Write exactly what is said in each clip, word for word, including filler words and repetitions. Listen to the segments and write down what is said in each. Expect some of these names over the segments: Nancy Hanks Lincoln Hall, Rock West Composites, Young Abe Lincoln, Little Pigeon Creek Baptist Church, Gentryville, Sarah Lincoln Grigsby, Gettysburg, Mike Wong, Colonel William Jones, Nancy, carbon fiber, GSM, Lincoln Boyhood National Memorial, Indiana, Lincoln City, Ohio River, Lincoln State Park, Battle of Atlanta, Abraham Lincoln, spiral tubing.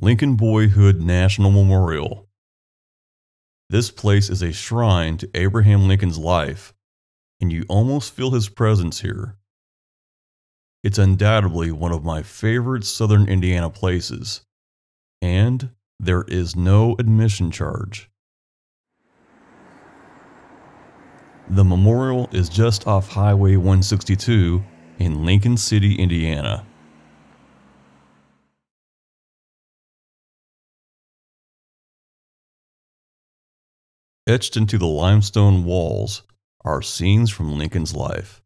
Lincoln Boyhood National Memorial. This place is a shrine to Abraham Lincoln's life, and you almost feel his presence here. It's undoubtedly one of my favorite southern Indiana places, and there is no admission charge. The memorial is just off Highway one sixty-two in Lincoln City, Indiana. Etched into the limestone walls are scenes from Lincoln's life.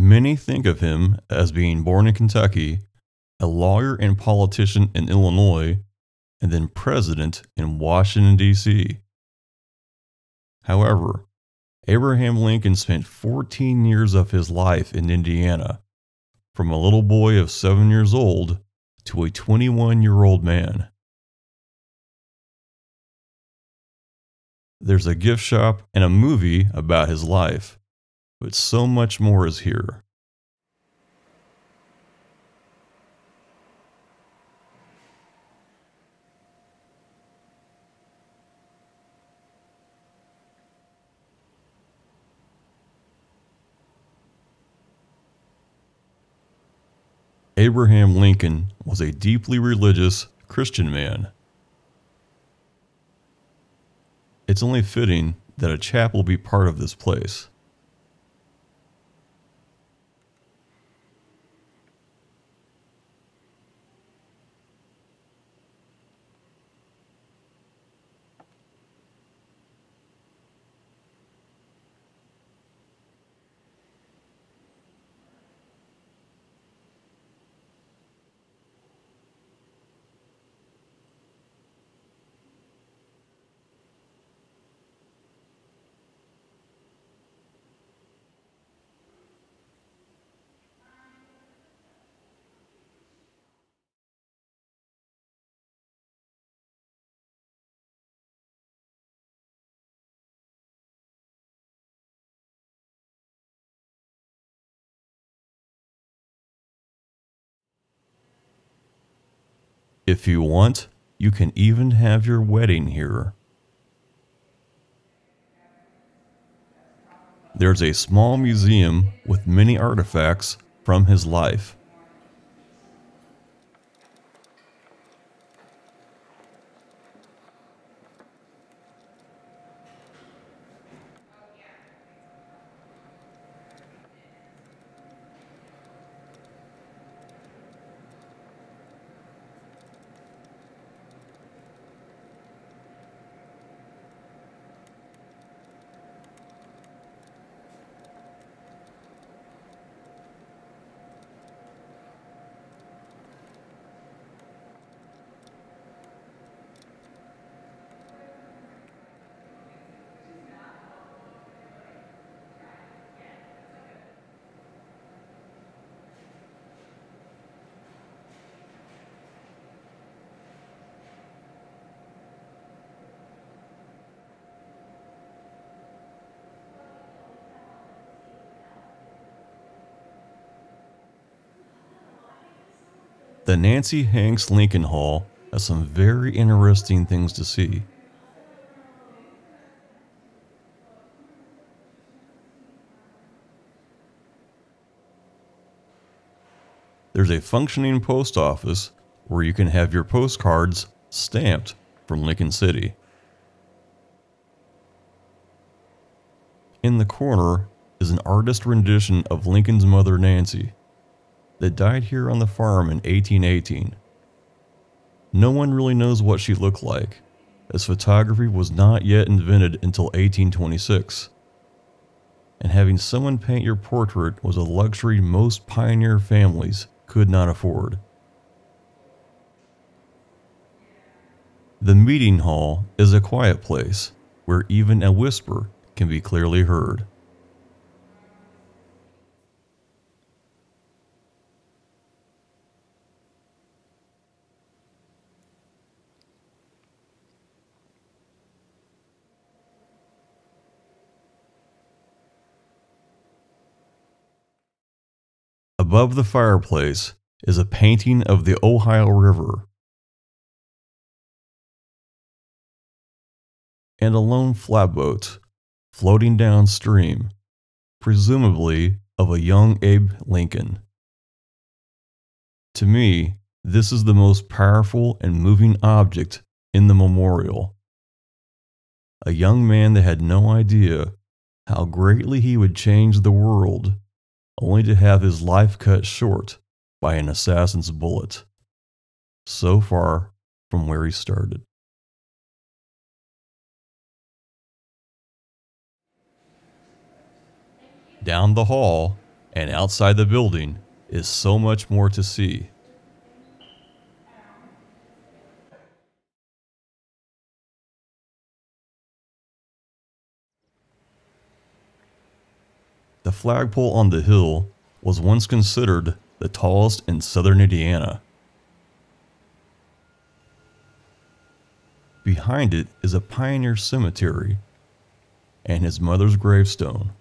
Many think of him as being born in Kentucky, a lawyer and politician in Illinois, and then president in Washington, D C However, Abraham Lincoln spent fourteen years of his life in Indiana, from a little boy of seven years old to a twenty-one-year-old man. There's a gift shop and a movie about his life. But so much more is here. Abraham Lincoln was a deeply religious Christian man. It's only fitting that a chapel be part of this place. If you want, you can even have your wedding here. There's a small museum with many artifacts from his life. The Nancy Hanks Lincoln Hall has some very interesting things to see. There's a functioning post office where you can have your postcards stamped from Lincoln City. In the corner is an artist rendition of Lincoln's mother, Nancy, that died here on the farm in eighteen eighteen. No one really knows what she looked like, as photography was not yet invented until eighteen twenty-six. And having someone paint your portrait was a luxury most pioneer families could not afford. The meeting hall is a quiet place, where even a whisper can be clearly heard. Above the fireplace is a painting of the Ohio River and a lone flatboat floating downstream, presumably of a young Abe Lincoln. To me, this is the most powerful and moving object in the memorial. A young man that had no idea how greatly he would change the world, only to have his life cut short by an assassin's bullet, so far from where he started. Down the hall and outside the building is so much more to see. The flagpole on the hill was once considered the tallest in southern Indiana. Behind it is a pioneer cemetery and his mother's gravestone.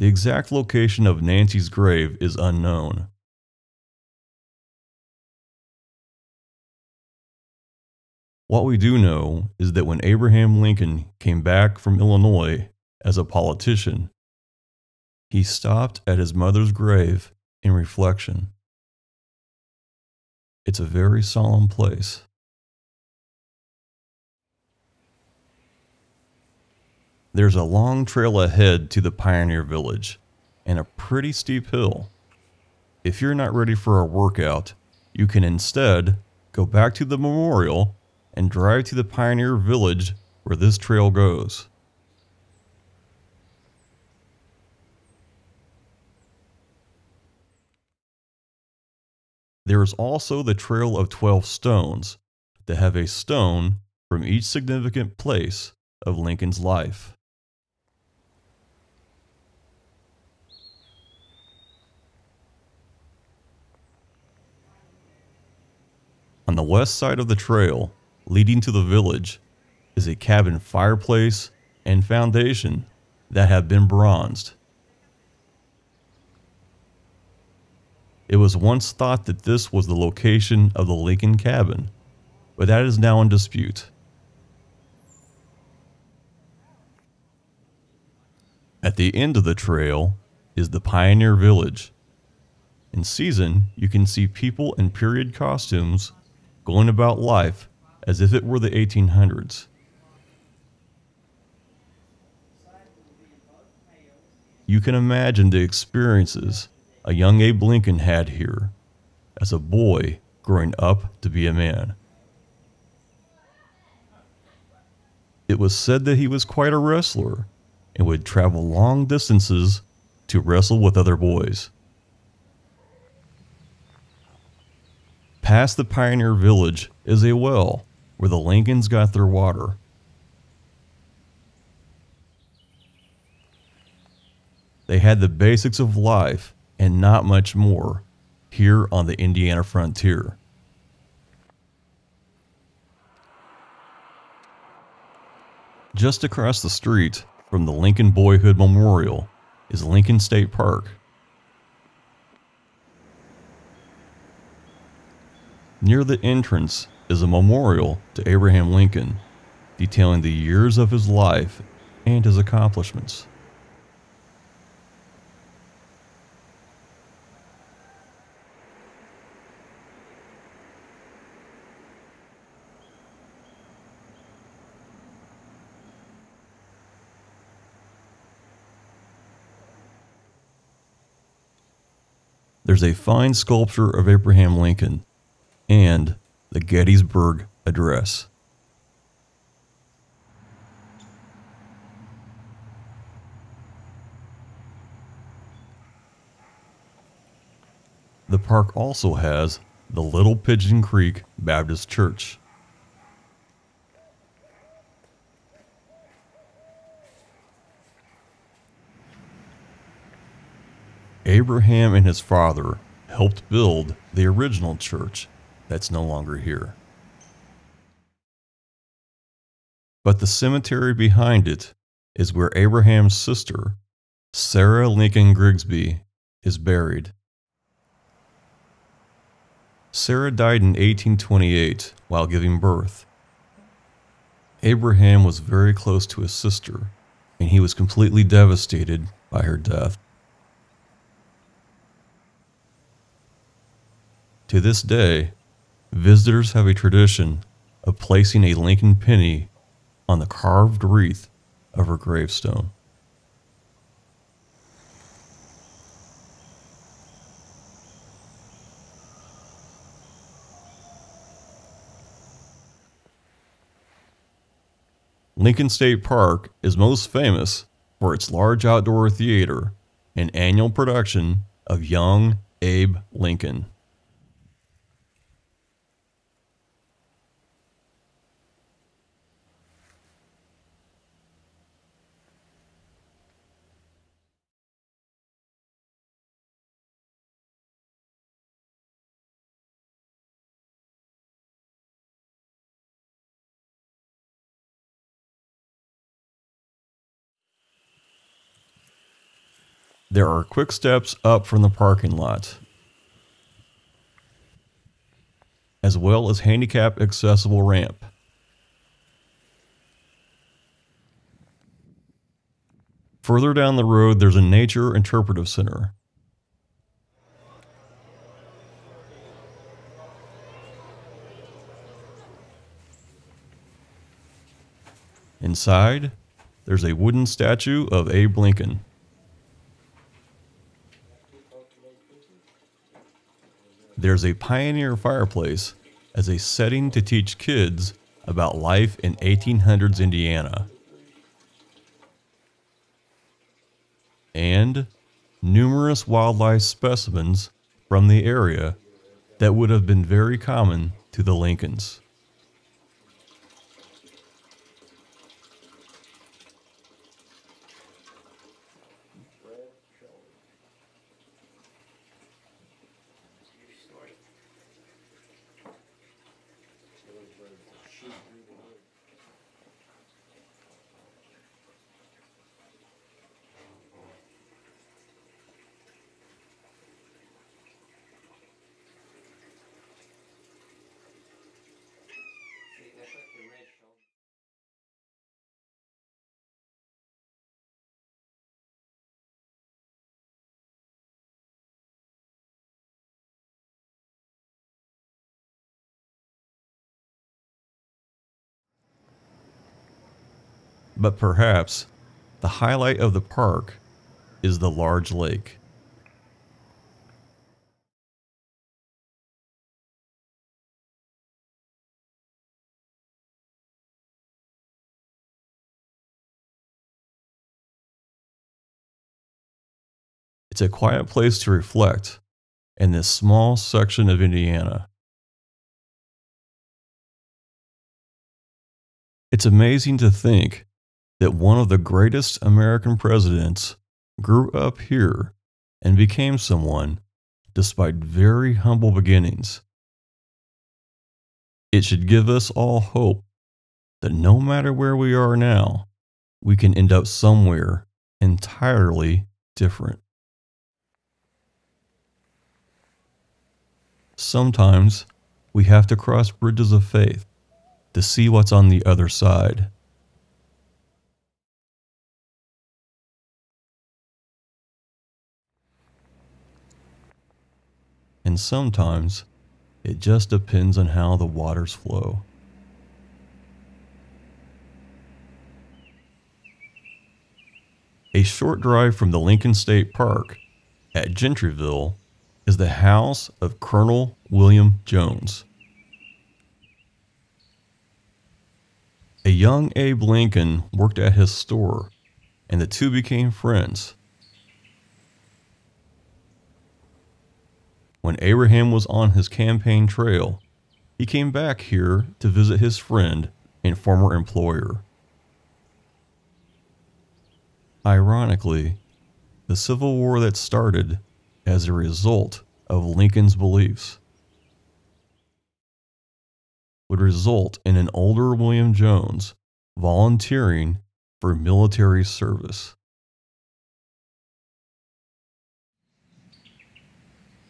The exact location of Nancy's grave is unknown. What we do know is that when Abraham Lincoln came back from Illinois as a politician, he stopped at his mother's grave in reflection. It's a very solemn place. There's a long trail ahead to the pioneer village and a pretty steep hill. If you're not ready for a workout, you can instead go back to the memorial and drive to the pioneer village where this trail goes. There is also the Trail of Twelve Stones that have a stone from each significant place of Lincoln's life. On the west side of the trail, leading to the village, is a cabin fireplace and foundation that have been bronzed. It was once thought that this was the location of the Lincoln cabin, but that is now in dispute. At the end of the trail is the Pioneer Village. In season, you can see people in period costumes going about life as if it were the eighteen hundreds. You can imagine the experiences a young Abe Lincoln had here as a boy growing up to be a man. It was said that he was quite a wrestler and would travel long distances to wrestle with other boys. Past the Pioneer Village is a well where the Lincolns got their water. They had the basics of life and not much more here on the Indiana frontier. Just across the street from the Lincoln Boyhood Memorial is Lincoln State Park. Near the entrance is a memorial to Abraham Lincoln, detailing the years of his life and his accomplishments. There's a fine sculpture of Abraham Lincoln and the Gettysburg Address. The park also has the Little Pigeon Creek Baptist Church. Abraham and his father helped build the original church that's no longer here. But the cemetery behind it is where Abraham's sister, Sarah Lincoln Grigsby, is buried. Sarah died in eighteen twenty-eight while giving birth. Abraham was very close to his sister, and he was completely devastated by her death. To this day, visitors have a tradition of placing a Lincoln penny on the carved wreath of her gravestone. Lincoln State Park is most famous for its large outdoor theater and annual production of Young Abe Lincoln. There are quick steps up from the parking lot, as well as handicap accessible ramp. Further down the road, there's a nature interpretive center. Inside, there's a wooden statue of Abe Lincoln. There's a pioneer fireplace as a setting to teach kids about life in eighteen hundreds Indiana. And numerous wildlife specimens from the area that would have been very common to the Lincolns. But perhaps the highlight of the park is the large lake. It's a quiet place to reflect in this small section of Indiana. It's amazing to think that one of the greatest American presidents grew up here and became someone despite very humble beginnings. It should give us all hope that no matter where we are now, we can end up somewhere entirely different. Sometimes we have to cross bridges of faith to see what's on the other side. And sometimes, it just depends on how the waters flow. A short drive from the Lincoln State Park at Gentryville is the house of Colonel William Jones. A young Abe Lincoln worked at his store, and the two became friends. When Abraham was on his campaign trail, he came back here to visit his friend and former employer. Ironically, the Civil War that started as a result of Lincoln's beliefs would result in an older William Jones volunteering for military service.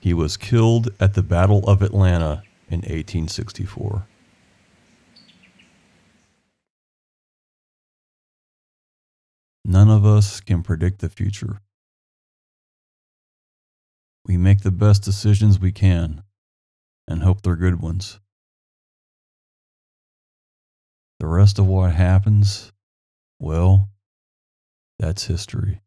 He was killed at the Battle of Atlanta in eighteen sixty-four. None of us can predict the future. We make the best decisions we can and hope they're good ones. The rest of what happens, well, that's history.